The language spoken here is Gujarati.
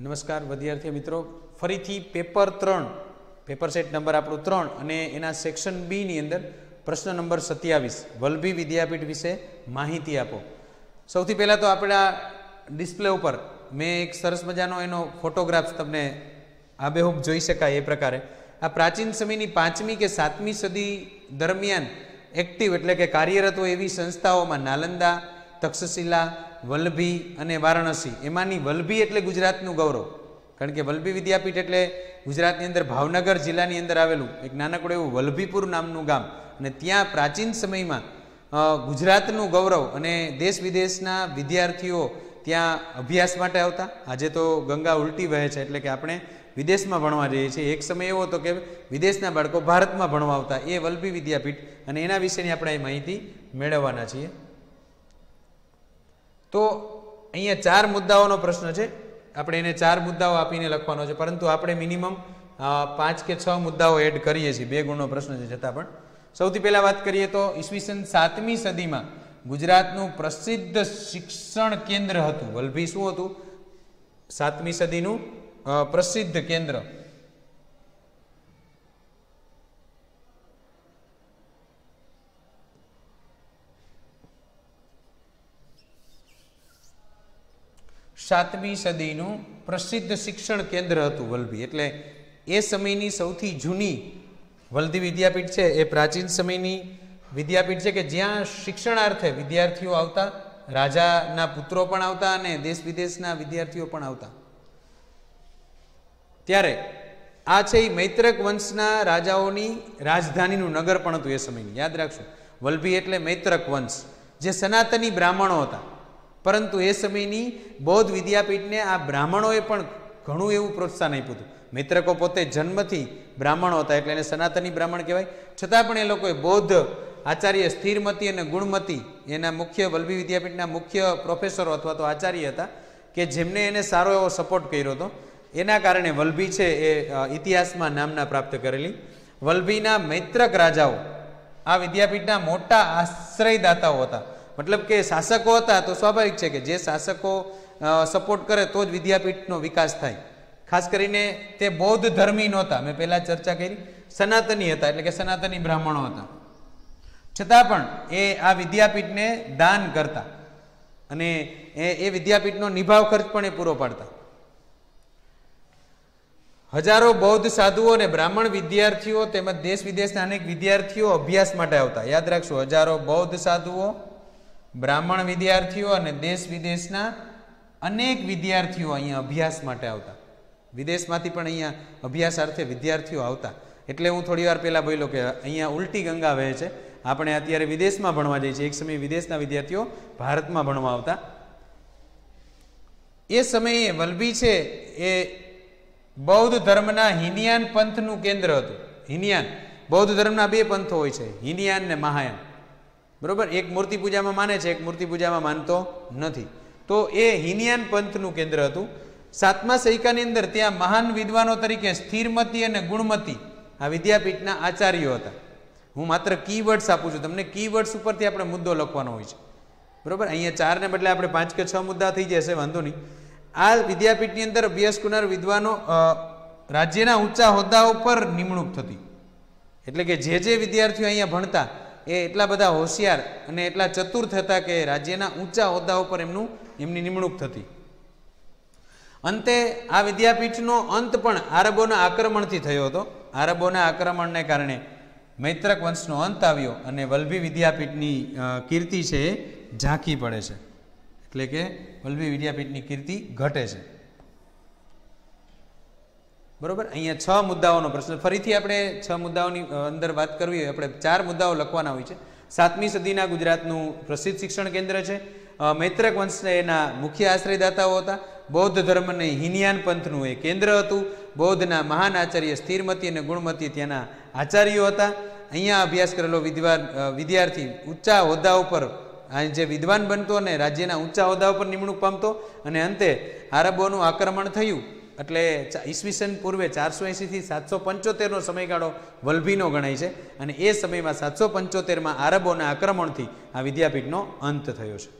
નમસ્કાર વિદ્યાર્થી મિત્રો, ફરીથી પેપર 3 પેપર સેટ નંબર આપણો 3 અને એના સેક્શન બી ની અંદર પ્રશ્ન નંબર 27 વલ્લભી વિદ્યાપીઠ વિશે માહિતી આપો. સૌથી પહેલા તો આપણા ડિસ્પ્લે ઉપર મેં એક સરસ મજાનો એનો ફોટોગ્રાફ તમને આબેહૂબ જોઈ શકાય એ પ્રકારે આ પ્રાચીન સમયની 5મી કે 7મી સદી દરમિયાન એક્ટિવ એટલે કે કાર્યરત હોય એવી સંસ્થાઓમાં નાલંદા, તક્ષશિલા, વલ્લભી અને વારાણસી. એમાંની વલ્લભી એટલે ગુજરાતનું ગૌરવ, કારણ કે વલ્લભી વિદ્યાપીઠ એટલે ગુજરાતની અંદર ભાવનગર જિલ્લાની અંદર આવેલું એક નાનકડું એવું વલ્લભીપુર નામનું ગામ, અને ત્યાં પ્રાચીન સમયમાં ગુજરાતનું ગૌરવ અને દેશ વિદેશના વિદ્યાર્થીઓ ત્યાં અભ્યાસ માટે આવતા. આજે તો ગંગા ઉલટી વહે છે એટલે કે આપણે વિદેશમાં ભણવા જઈએ છીએ. એક સમય એવો હતો કે વિદેશના બાળકો ભારતમાં ભણવા આવતા, એ વલ્લભી વિદ્યાપીઠ, અને એના વિશેની આપણે માહિતી મેળવવાના છીએ. તો અહીંયા 4 મુદ્દાઓનો પ્રશ્ન છે. આપણે એને 4 મુદ્દાઓ આપીને લખવાનો છે, પરંતુ આપણે મિનિમમ 5 કે 6 મુદ્દાઓ એડ કરીએ છીએ. 2 ગુણનો પ્રશ્ન છે છતાં પણ. સૌથી પહેલાં વાત કરીએ તો ઈસવીસન 7મી સદીમાં ગુજરાતનું પ્રસિદ્ધ શિક્ષણ કેન્દ્ર હતું. વલ્લભી શું હતું? 7મી સદીનું પ્રસિદ્ધ કેન્દ્ર. સાતમી સદીનું પ્રસિદ્ધ શિક્ષણ કેન્દ્ર હતું વલ્લભી, એટલે એ સમયની સૌથી જૂની વલ્લભી વિદ્યાપીઠ છે. એ પ્રાચીન સમયની વિદ્યાપીઠ છે કે જ્યાં શિક્ષણાર્થે વિદ્યાર્થીઓ આવતા, રાજાના પુત્રો પણ આવતા અને દેશ વિદેશના વિદ્યાર્થીઓ પણ આવતા. ત્યારે આ છે એ મૈત્રક વંશના રાજાઓની રાજધાનીનું નગર પણ હતું એ સમયની. યાદ રાખશો, વલ્લભી એટલે મૈત્રક વંશ, જે સનાતની બ્રાહ્મણો હતા. પરંતુ એ સમયની બૌદ્ધ વિદ્યાપીઠને આ બ્રાહ્મણોએ પણ ઘણું એવું પ્રોત્સાહન આપ્યું હતું. મૈત્રકો પોતે જન્મથી બ્રાહ્મણો હતા એટલે એને સનાતની બ્રાહ્મણ કહેવાય, છતાં પણ એ લોકોએ બૌદ્ધ આચાર્ય સ્થિરમતી અને ગુણમતી, એના મુખ્ય વલ્લભી વિદ્યાપીઠના મુખ્ય પ્રોફેસરો અથવા તો આચાર્ય હતા કે જેમને એને સારો એવો સપોર્ટ કર્યો હતો. એના કારણે વલ્લભી છે એ ઇતિહાસમાં નામના પ્રાપ્ત કરેલી. વલ્લભીના મૈત્રક રાજાઓ આ વિદ્યાપીઠના મોટા આશ્રયદાતાઓ હતા. મતલબ કે શાસકો હતા તો સ્વાભાવિક છે કે જે શાસકો સપોર્ટ કરે તો જ વિદ્યાપીઠનો વિકાસ થાય. ખાસ કરીને તે બૌદ્ધ ધર્મી નહોતા, મેં પહેલાં ચર્ચા કરી, સનાતની હતા એટલે કે સનાતની બ્રાહ્મણો હતા, છતાં પણ એ આ વિદ્યાપીઠને દાન કરતા અને એ વિદ્યાપીઠનો નિભાવ ખર્ચ પણ એ પૂરો પાડતા. હજારો બૌદ્ધ સાધુઓ અને બ્રાહ્મણ વિદ્યાર્થીઓ તેમજ દેશ વિદેશના અનેક વિદ્યાર્થીઓ અભ્યાસ માટે આવતા. યાદ રાખશો, હજારો બૌદ્ધ સાધુઓ, બ્રાહ્મણ વિદ્યાર્થીઓ અને દેશ વિદેશના અનેક વિદ્યાર્થીઓ અહીંયા અભ્યાસ માટે આવતા. વિદેશમાંથી પણ અહીંયા અભ્યાસાર્થે વિદ્યાર્થીઓ આવતા. એટલે હું થોડી વાર પહેલાં બોલ્યો કે અહીંયા ઉલટી ગંગા વહે છે. આપણે અત્યારે વિદેશમાં ભણવા જઈએ છીએ, એક સમયે વિદેશના વિદ્યાર્થીઓ ભારતમાં ભણવા આવતા. એ સમયે વલ્લભી છે એ બૌદ્ધ ધર્મના હિનયાન પંથનું કેન્દ્ર હતું. હિનયાન, બૌદ્ધ ધર્મના 2 પંથો હોય છે, હિનયાન અને મહાયાન, બરોબર. એક મૂર્તિ પૂજામાં માને છે, એક મૂર્તિ પૂજામાં માનતો નથી. તો એ હિનયાન પંથનું કેન્દ્ર હતું. 7મા સૈકાની અંદર ત્યાં મહાન વિદ્વાનો તરીકે સ્થિરમતી અને ગુણમતી આ વિદ્યાપીઠના આચાર્યો હતા. હું માત્ર કીવર્ડ્સ આપું છું તમને, કીવર્ડ્સ ઉપરથી આપણે મુદ્દો લખવાનો હોય છે, બરોબર. અહીંયા 4 ને બદલે આપણે 5 કે 6 મુદ્દા થઈ જશે, વાંધો નહીં. આ વિદ્યાપીઠની અંદર અભ્યાસ કરનાર વિદ્વાનો રાજ્યના ઊંચા હોદ્દાઓ પર નિમણૂક થતી, એટલે કે જે વિદ્યાર્થીઓ અહીંયા ભણતા એ એટલા બધા હોશિયાર અને એટલા ચતુર થતા કે રાજ્યના ઊંચા હોદ્દા ઉપર એમની નિમણૂક થતી. અંતે આ વિદ્યાપીઠનો અંત પણ આરબોના આક્રમણથી થયો હતો. આરબોના આક્રમણને કારણે મૈત્રક વંશનો અંત આવ્યો અને વલ્લભી વિદ્યાપીઠની કીર્તિ છે એ ઝાંખી પડે છે, એટલે કે વલ્લભી વિદ્યાપીઠની કીર્તિ ઘટે છે, બરોબર. અહીંયા 6 મુદ્દાઓનો પ્રશ્ન. ફરીથી આપણે 6 મુદ્દાઓની અંદર વાત કરવી હોય, આપણે 4 મુદ્દાઓ લખવાના હોય છે. 7મી સદીના ગુજરાતનું પ્રસિદ્ધ શિક્ષણ કેન્દ્ર છે. મૈત્રક વંશના એના મુખ્ય આશ્રયદાતાઓ હતા. બૌદ્ધ ધર્મને હિનયાન પંથનું એ કેન્દ્ર હતું. બૌદ્ધના મહાન આચાર્ય સ્થિરમતી અને ગુણમતી ત્યાંના આચાર્યો હતા. અહીંયા અભ્યાસ કરેલો વિદ્યાર્થી ઊંચા હોદ્દા ઉપર જે વિદ્વાન બનતો અને રાજ્યના ઊંચા હોદ્દા ઉપર નિમણૂક પામતો. અને અંતે આરબોનું આક્રમણ થયું એટલે ઈસવીસન પૂર્વે 480 થી 775નો સમયગાળો વલ્લભીનો ગણાય છે, અને એ સમયમાં 775માં આરબોના આક્રમણથી આ વિદ્યાપીઠનો અંત થયો છે.